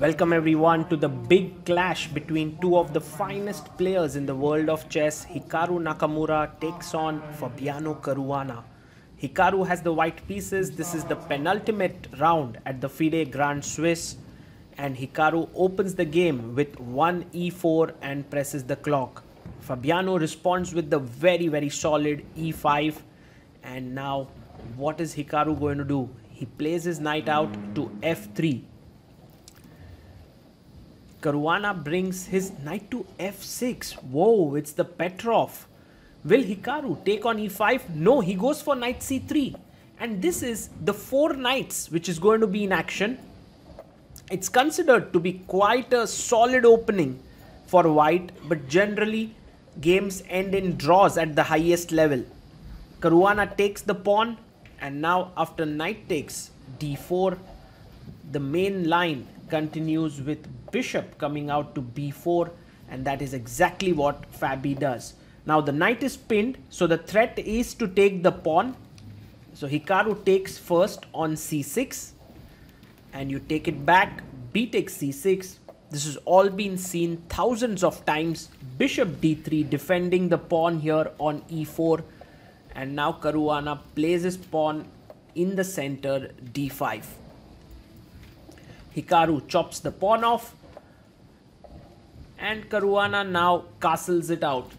Welcome everyone to the big clash between two of the finest players in the world of chess. Hikaru Nakamura takes on Fabiano Caruana. Hikaru has the white pieces. This is the penultimate round at the FIDE Grand Swiss, and Hikaru opens the game with 1e4 and presses the clock. Fabiano responds with the very solid e5, and now what is Hikaru going to do? He plays his knight out to f3. Caruana brings his knight to f6. Whoa, it's the Petrov. Will Hikaru take on e5? No, he goes for knight c3. And this is the four knights which is going to be in action. It's considered to be quite a solid opening for white, but generally games end in draws at the highest level. Caruana takes the pawn, and now after knight takes d4, the main line continues with bishop coming out to b4, and that is exactly what Fabi does. Now the knight is pinned, so the threat is to take the pawn. So Hikaru takes first on c6, and you take it back, b takes c6. This has all been seen thousands of times. Bishop d3, defending the pawn here on e4, and now Caruana plays his pawn in the center, d5. Hikaru chops the pawn off, and Caruana now castles it out.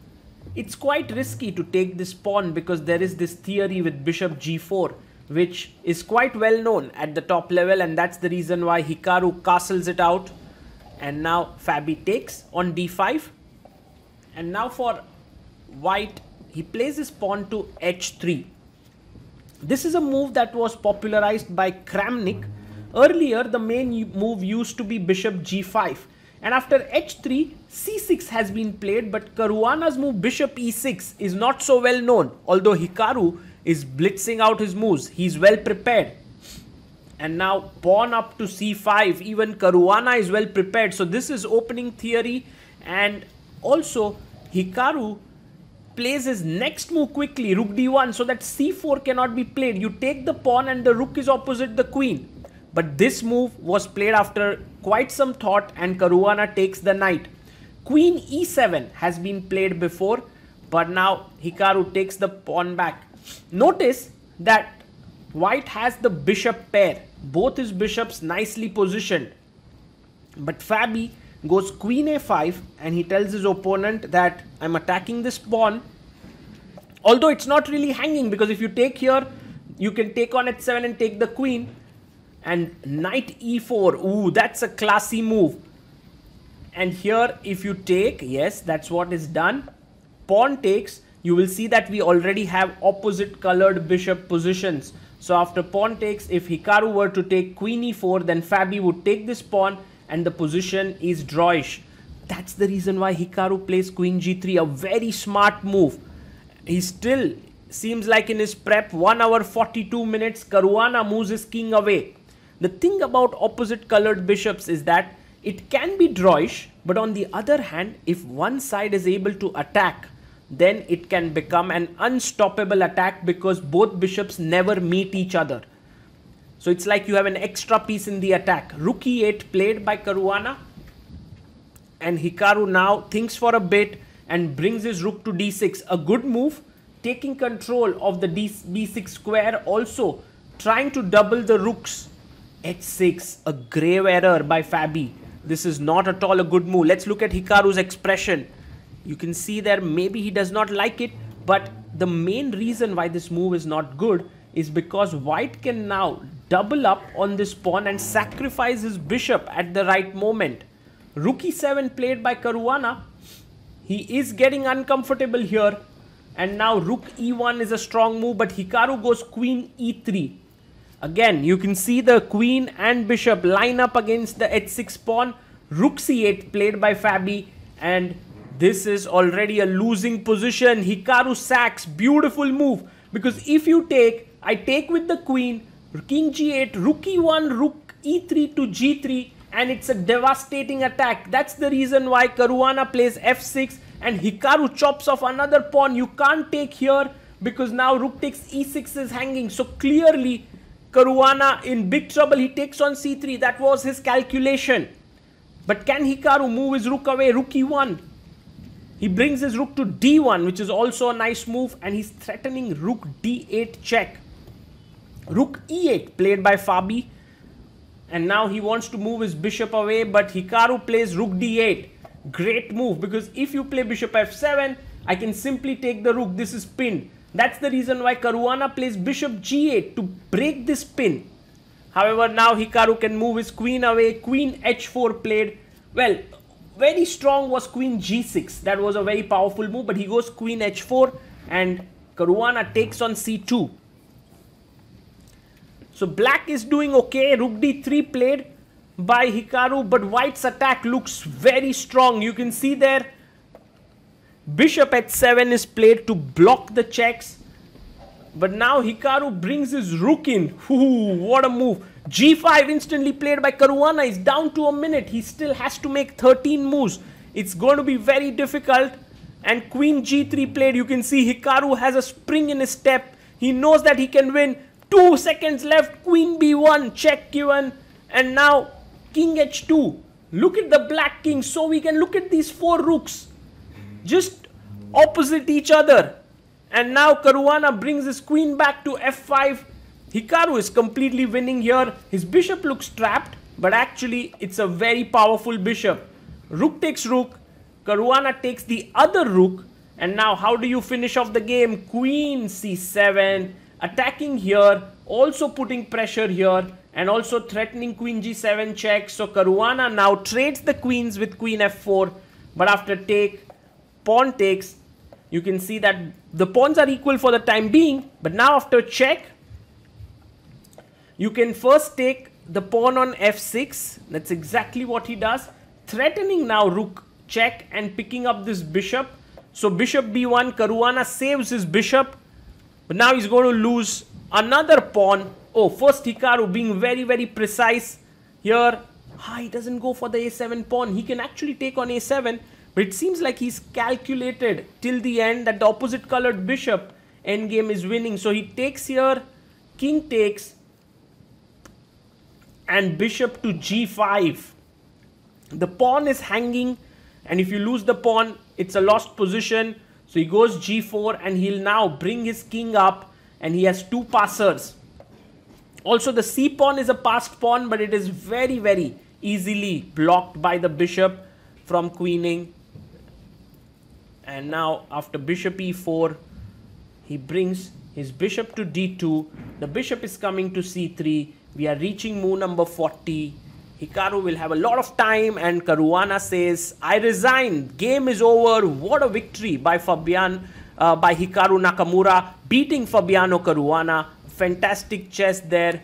It's quite risky to take this pawn because there is this theory with bishop g4, which is quite well known at the top level, and that's the reason why Hikaru castles it out. And now Fabi takes on d5, and now for white, he plays his pawn to h3. This is a move that was popularized by Kramnik. Earlier, the main move used to be bishop g5, and after h3, c6 has been played, but Caruana's move bishop e6 is not so well known. Although Hikaru is blitzing out his moves, he's well prepared. And now pawn up to c5, even Caruana is well prepared. So this is opening theory, and also Hikaru plays his next move quickly, rook d1, so that c4 cannot be played. You take the pawn and the rook is opposite the queen. But this move was played after quite some thought, and Caruana takes the knight. Queen e7 has been played before, but now Hikaru takes the pawn back. Notice that white has the bishop pair, both his bishops nicely positioned. But Fabi goes queen a5, and he tells his opponent that I'm attacking this pawn. Although it's not really hanging, because if you take here, you can take on h7 and take the queen. And knight e4, ooh, that's a classy move. And here if you take, yes, that's what is done. Pawn takes, you will see that we already have opposite colored bishop positions. So after pawn takes, if Hikaru were to take queen e4, then Fabi would take this pawn and the position is drawish. That's the reason why Hikaru plays queen g3, a very smart move. He still seems like in his prep, 1 hour 42 minutes, Caruana moves his king away. The thing about opposite colored bishops is that it can be drawish, but on the other hand, if one side is able to attack, then it can become an unstoppable attack because both bishops never meet each other. So it's like you have an extra piece in the attack. Rook e8 played by Caruana, and Hikaru now thinks for a bit and brings his rook to d6. A good move, taking control of the b6 square, also trying to double the rooks. h6, a grave error by Fabi. This is not at all a good move. Let's look at Hikaru's expression. You can see there maybe he does not like it, but the main reason why this move is not good is because white can now double up on this pawn and sacrifice his bishop at the right moment. Rook e7 played by Caruana. He is getting uncomfortable here, and now rook e1 is a strong move, but Hikaru goes queen e3. Again, you can see the queen and bishop line up against the h6 pawn. Rook c8 played by Fabi, and this is already a losing position. Hikaru sacks, beautiful move, because if you take, I take with the queen, king g8, rook e1, rook e3 to g3, and it's a devastating attack. That's the reason why Caruana plays f6, and Hikaru chops off another pawn. You can't take here because now rook takes e6 is hanging. So clearly, Caruana in big trouble. He takes on c3. That was his calculation. But can Hikaru move his rook away? Rook e1. He brings his rook to d1, which is also a nice move, and he's threatening rook d8 check. Rook e8 played by Fabi, and now he wants to move his bishop away, but Hikaru plays rook d8. Great move, because if you play bishop f7, I can simply take the rook. This is pinned. That's the reason why Caruana plays bishop g8 to break this pin. However, now Hikaru can move his queen away. Queen h4 played. Well, very strong was queen g6. That was a very powerful move, but he goes queen h4 and Caruana takes on c2. So black is doing okay. Rook d3 played by Hikaru, but white's attack looks very strong. You can see there bishop h7 is played to block the checks. But now Hikaru brings his rook in. Ooh, what a move. g5 instantly played by Caruana. He's down to a minute. He still has to make 13 moves. It's going to be very difficult. And queen g3 played. You can see Hikaru has a spring in his step. He knows that he can win. 2 seconds left. Queen b1. Check given. And now king h2. Look at the black king. So we can look at these four rooks just opposite each other. And now Caruana brings his queen back to f5. Hikaru is completely winning here. His bishop looks trapped, but actually it's a very powerful bishop. Rook takes rook. Caruana takes the other rook. And now how do you finish off the game? Queen c7. Attacking here. Also putting pressure here. And also threatening queen g7 check. So Caruana now trades the queens with queen f4. But after take, pawn takes. You can see that the pawns are equal for the time being, but now after check, you can first take the pawn on f6. That's exactly what he does. Threatening now rook check and picking up this bishop. So bishop b1, Caruana saves his bishop, but now he's going to lose another pawn. Oh, first Hikaru being very, very precise here. Ah, he doesn't go for the a7 pawn. He can actually take on a7. But it seems like he's calculated till the end that the opposite colored bishop endgame is winning. So he takes here, king takes, and bishop to g5. The pawn is hanging, and if you lose the pawn, it's a lost position. So he goes g4, and he'll now bring his king up, and he has two passers. Also, the c pawn is a passed pawn, but it is very, very easily blocked by the bishop from queening. And now after bishop e4, he brings his bishop to d2. The bishop is coming to c3. We are reaching move number 40. Hikaru will have a lot of time, and Caruana says, I resign. Game is over. What a victory by Hikaru Nakamura, beating Fabiano Caruana. Fantastic chess there.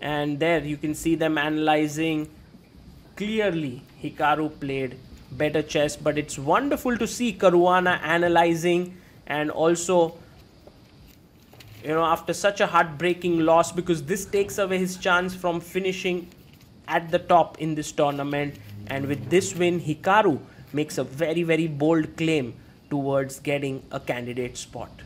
And there you can see them analyzing. Clearly Hikaru played better chess, but it's wonderful to see Caruana analyzing, and also, you know, after such a heartbreaking loss, because this takes away his chance from finishing at the top in this tournament. And with this win, Hikaru makes a very, very bold claim towards getting a candidate spot.